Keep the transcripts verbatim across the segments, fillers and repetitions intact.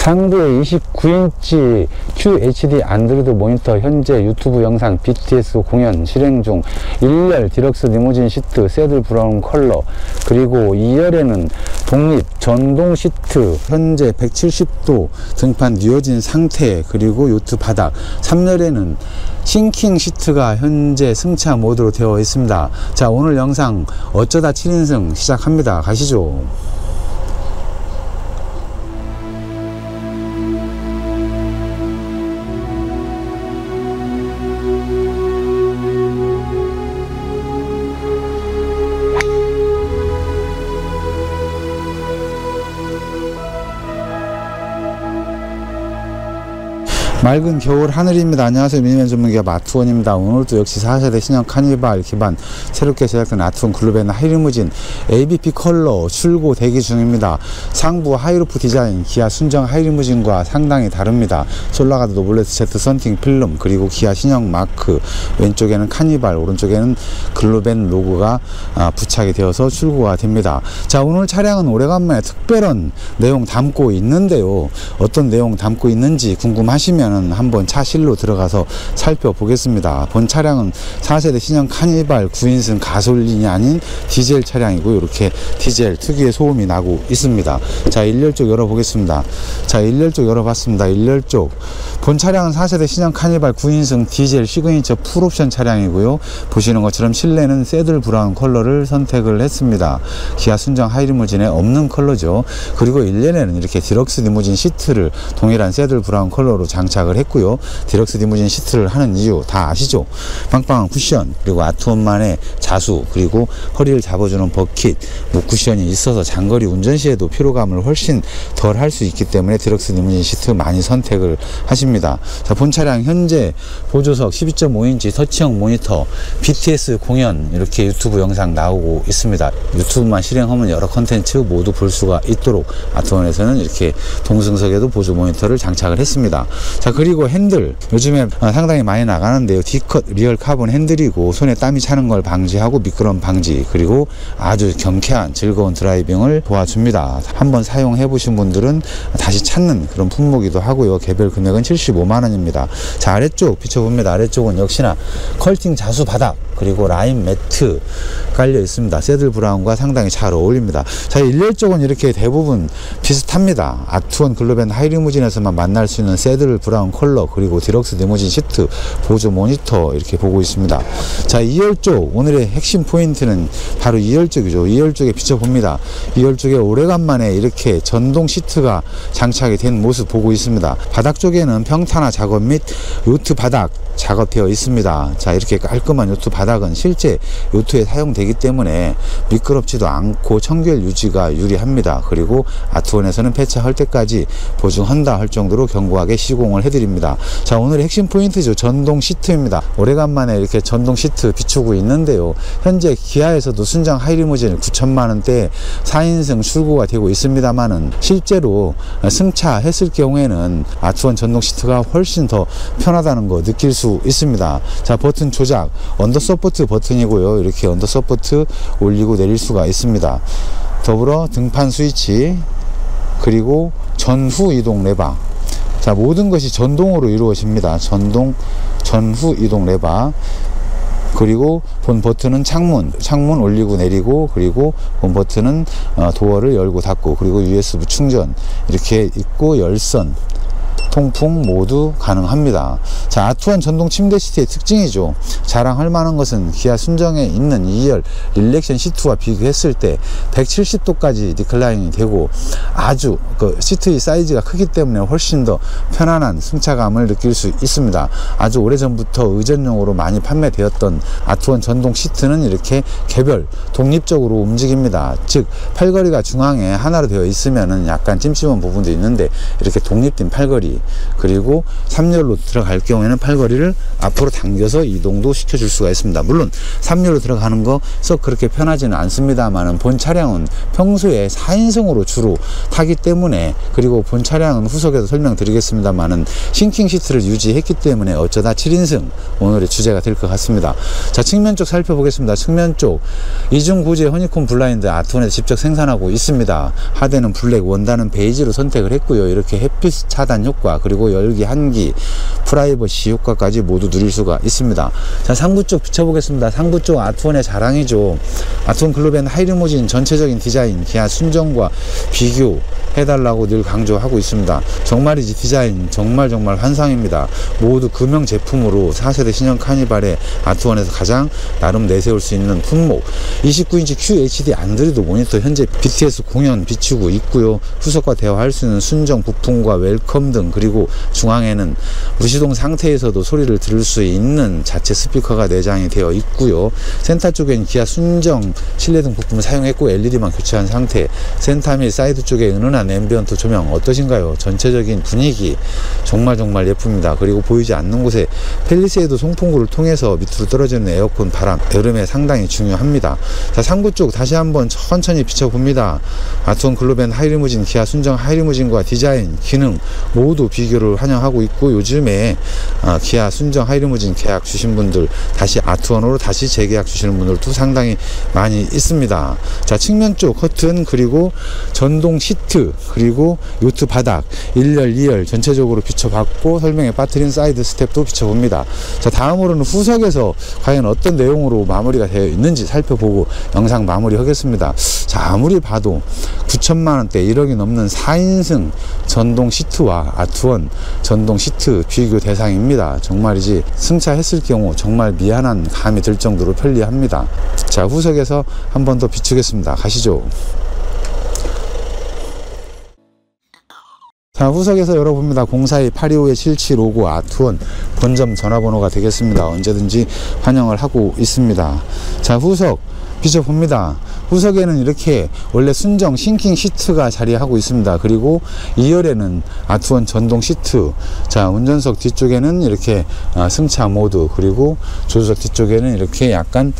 상부에 이십구 인치 큐 에이치 디 안드로이드 모니터 현재 유튜브 영상 비 티 에스 공연 실행 중, 일 열 디럭스 리무진 시트 새들 브라운 컬러, 그리고 이 열에는 독립 전동 시트 현재 백칠십 도 등판 뉘어진 상태, 그리고 요트 바닥, 삼 열에는 싱킹 시트가 현재 승차 모드로 되어 있습니다. 자, 오늘 영상 어쩌다 칠 인승 시작합니다. 가시죠. 맑은 겨울 하늘입니다. 안녕하세요. 미니밴 전문기업 아트원입니다. 오늘도 역시 사세대 신형 카니발 기반 새롭게 제작된 아트원 글로밴 하이리무진 에이 비 피 컬러 출고 대기 중입니다. 상부 하이루프 디자인 기아 순정 하이리무진과 상당히 다릅니다. 솔라가드 노블레스 제트 선팅 필름, 그리고 기아 신형 마크, 왼쪽에는 카니발, 오른쪽에는 글로밴 로고가 부착이 되어서 출고가 됩니다. 자, 오늘 차량은 오래간만에 특별한 내용 담고 있는데요, 어떤 내용 담고 있는지 궁금하시면 한번 차실로 들어가서 살펴보겠습니다. 본 차량은 사 세대 신형 카니발 구 인승 가솔린이 아닌 디젤 차량이고, 이렇게 디젤 특유의 소음이 나고 있습니다. 자, 일 열 쪽 열어보겠습니다. 자, 일 열 쪽 열어봤습니다. 일 열 쪽. 본 차량은 사 세대 신형 카니발 구 인승 디젤 시그니처 풀옵션 차량이고요, 보시는 것처럼 실내는 새들 브라운 컬러를 선택을 했습니다. 기아 순정 하이리무진에 없는 컬러죠. 그리고 일 열에는 이렇게 디럭스 리무진 시트를 동일한 새들 브라운 컬러로 장착 했고요. 디럭스 리무진 시트를 하는 이유 다 아시죠? 빵빵한 쿠션, 그리고 아트원만의 자수, 그리고 허리를 잡아주는 버킷, 목 쿠션이 있어서 장거리 운전 시에도 피로감을 훨씬 덜 할 수 있기 때문에 디럭스 리무진 시트 많이 선택을 하십니다. 자, 본 차량 현재 보조석 십이 점 오 인치 터치형 모니터, 비 티 에스 공연 이렇게 유튜브 영상 나오고 있습니다. 유튜브만 실행하면 여러 컨텐츠 모두 볼 수가 있도록 아트원에서는 이렇게 동승석에도 보조 모니터를 장착을 했습니다. 자, 그리고 핸들 요즘에 상당히 많이 나가는데요, D컷 리얼 카본 핸들이고 손에 땀이 차는 걸 방지하고 미끄럼 방지, 그리고 아주 경쾌한 즐거운 드라이빙을 도와줍니다. 한번 사용해 보신 분들은 다시 찾는 그런 품목이기도 하고요. 개별 금액은 칠십오만 원입니다 자, 아래쪽 비춰봅니다. 아래쪽은 역시나 컬팅 자수 바닥, 그리고 라인 매트 깔려 있습니다. 새들 브라운과 상당히 잘 어울립니다. 자, 일열 쪽은 이렇게 대부분 비슷합니다. 아트원 글로밴 하이리무진에서만 만날 수 있는 새들 브라운 컬러, 그리고 디럭스 리무진 시트, 보조 모니터 이렇게 보고 있습니다. 자, 이 열 쪽 오늘의 핵심 포인트는 바로 이 열 쪽이죠. 이 열 쪽에 비춰봅니다. 이 열 쪽에 오래간만에 이렇게 전동 시트가 장착이 된 모습 보고 있습니다. 바닥 쪽에는 평탄화 작업 및 요트 바닥 작업되어 있습니다. 자, 이렇게 깔끔한 요트 바닥은 실제 요트에 사용되기 때문에 미끄럽지도 않고 청결 유지가 유리합니다. 그리고 아트원에서는 폐차할 때까지 보증한다 할 정도로 견고하게 시공을 해드립니다. 자, 오늘의 핵심 포인트죠. 전동 시트입니다. 오래간만에 이렇게 전동 시트 비추고 있는데요, 현재 기아에서도 순정 하이리무진 구천만 원대 사 인승 출고가 되고 있습니다만은 실제로 승차했을 경우에는 아트원 전동 시트가 훨씬 더 편하다는 거 느낄 수 있습니다. 자, 버튼 조작, 언더 서포트 버튼이고요, 이렇게 언더 서포트 올리고 내릴 수가 있습니다. 더불어 등판 스위치, 그리고 전후 이동 레바. 자, 모든 것이 전동으로 이루어집니다. 전동 전후 이동 레바, 그리고 본 버튼은 창문 창문 올리고 내리고, 그리고 본 버튼은 도어를 열고 닫고, 그리고 유 에스 비 충전 이렇게 있고, 열선 통풍 모두 가능합니다. 자, 아트원 전동 침대 시트의 특징이죠. 자랑할 만한 것은 기아 순정에 있는 이 열 릴렉션 시트와 비교했을 때 백칠십 도까지 리클라인이 되고, 아주 그 시트의 사이즈가 크기 때문에 훨씬 더 편안한 승차감을 느낄 수 있습니다. 아주 오래전부터 의전용으로 많이 판매되었던 아트원 전동 시트는 이렇게 개별 독립적으로 움직입니다. 즉, 팔걸이가 중앙에 하나로 되어 있으면은 약간 찜찜한 부분도 있는데, 이렇게 독립된 팔걸이, 그리고 삼 열로 들어갈 경우 경우에는 팔걸이를 앞으로 당겨서 이동도 시켜줄 수가 있습니다. 물론 삼 류로 들어가는 거 썩 그렇게 편하지는 않습니다만 본 차량은 평소에 사 인승으로 주로 타기 때문에, 그리고 본 차량은 후속에서 설명드리겠습니다만 싱킹 시트를 유지했기 때문에 어쩌다 칠 인승 오늘의 주제가 될 것 같습니다. 자, 측면 쪽 살펴보겠습니다. 측면 쪽 이중 구제 허니콤 블라인드 아트원에서 직접 생산하고 있습니다. 하대는 블랙, 원단은 베이지로 선택을 했고요. 이렇게 햇빛 차단 효과, 그리고 열기, 한기, 프라이버시 효과까지 모두 누릴 수가 있습니다. 자, 상부 쪽 비춰보겠습니다. 상부 쪽 아트원의 자랑이죠. 아트원 글로밴 하이리무진 전체적인 디자인, 기아 순정과 비교해달라고 늘 강조하고 있습니다. 정말이지 디자인 정말 정말 환상입니다. 모두 금형 제품으로 사 세대 신형 카니발의 아트원에서 가장 나름 내세울 수 있는 품목, 이십구 인치 큐 에이치 디 안드로이드 모니터 현재 비 티 에스 공연 비추고 있고요. 후속과 대화할 수 있는 순정 부품과 웰컴 등, 그리고 중앙에는 무시동 상태에서도 소리를 들을 수 있는 자체 스피커가 내장이 되어 있고요. 센터 쪽엔 기아 순정 실내 등 부품을 사용했고 엘 이 디만 교체한 상태. 센터 및 사이드 쪽에 은은한 앰비언트 조명 어떠신가요? 전체적인 분위기 정말 정말 예쁩니다. 그리고 보이지 않는 곳에 펠리세이드 송풍구를 통해서 밑으로 떨어지는 에어컨 바람, 여름에 상당히 중요합니다. 자, 상부 쪽 다시 한번 천천히 비춰봅니다. 아트원 글로밴 하이리무진, 기아 순정 하이리무진과 디자인, 기능 모두 비교를 환영하고 있고, 요즘에 아, 기아 순정 하이리무진 계약 주신 분들, 다시 아트원으로 다시 재계약 주시는 분들도 상당히 많이 있습니다. 자, 측면 쪽 커튼, 그리고 전동 시트, 그리고 요트 바닥 일 열, 이 열 전체적으로 비춰봤고, 설명에 빠뜨린 사이드 스텝도 비춰봅니다. 자, 다음으로는 후석에서 과연 어떤 내용으로 마무리가 되어 있는지 살펴보고 영상 마무리 하겠습니다. 자, 아무리 봐도 구천만 원대 일억이 넘는 사 인승 전동 시트와 아트원 전동 시트 비교 대상입니다. 정말이지 승차했을 경우 정말 미안한 감이 들 정도로 편리합니다. 자, 후석에서 한 번 더 비추겠습니다. 가시죠. 자, 후석에서 열어봅니다. 공사이 팔이오 칠칠오구 아트원 본점 전화번호가 되겠습니다. 언제든지 환영을 하고 있습니다. 자, 후석 비춰봅니다. 후석에는 이렇게 원래 순정 싱킹 시트가 자리하고 있습니다. 그리고 이 열에는 아트원 전동 시트, 자, 운전석 뒤쪽에는 이렇게 승차 모드, 그리고 조수석 뒤쪽에는 이렇게 약간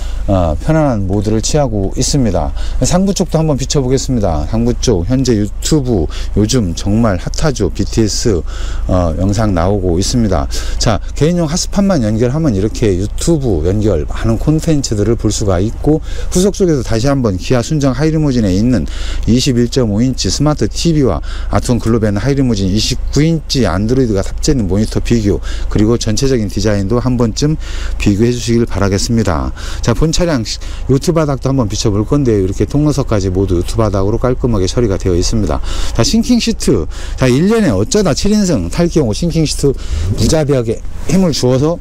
편안한 모드를 취하고 있습니다. 상부 쪽도 한번 비춰보겠습니다. 상부 쪽 현재 유튜브 요즘 정말 핫하죠. 비 티 에스 어, 영상 나오고 있습니다. 자, 개인용 핫스팟만 연결하면 이렇게 유튜브 연결 많은 콘텐츠들을 볼 수가 있고, 후석 쪽에서 다시 한번 기아 순정 하이리무진에 있는 이십일 점 오 인치 스마트 티비와 아트원 글로밴 하이리무진 이십구 인치 안드로이드가 탑재된 모니터 비교, 그리고 전체적인 디자인도 한 번쯤 비교해 주시길 바라겠습니다. 자, 본 차량 요트 바닥도 한번 비춰볼 건데요. 이렇게 통로석까지 모두 요트 바닥으로 깔끔하게 처리가 되어 있습니다. 자, 싱킹 시트, 자, 일 년에 어쩌다 칠 인승 탈 경우 싱킹 시트 무자비하게 힘을 주어서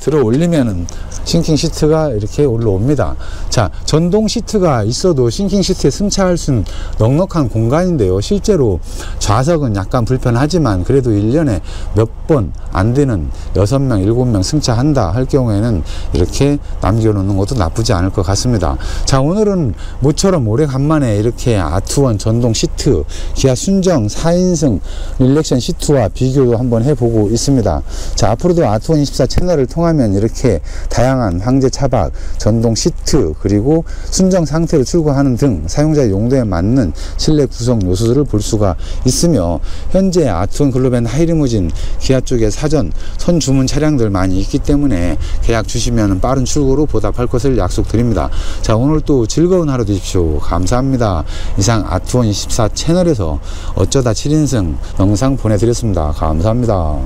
들어 올리면은 싱킹 시트가 이렇게 올라옵니다. 자, 전동 시트가 있어도 싱킹 시트에 승차할 수 있는 넉넉한 공간인데요. 실제로 좌석은 약간 불편하지만 그래도 일 년에 몇 번 안 되는 여섯 명, 일곱 명 승차한다 할 경우에는 이렇게 남겨놓는 것도 나쁘지 않을 것 같습니다. 자, 오늘은 모처럼 오래간만에 이렇게 아트원 전동 시트, 기아 순정 사 인승 릴렉션 시트와 비교도 한번 해보고 있습니다. 자, 앞으로도 아트원 이십사 채널을 통하면 이렇게 다양한 황제 차박, 전동 시트, 그리고 순정 상태로 출고하는 등 사용자 용도에 맞는 실내 구성 요소들을 볼 수가 있으며, 현재 아트원 글로밴 하이리무진 기아 쪽에 사전 선주문 차량들 많이 있기 때문에 계약 주시면 빠른 출고로 보답할 것을 약속드립니다. 자, 오늘 또 즐거운 하루 되십시오. 감사합니다. 이상 아트원 이십사 채널에서 어쩌다 칠 인승 영상 보내드렸습니다. 감사합니다.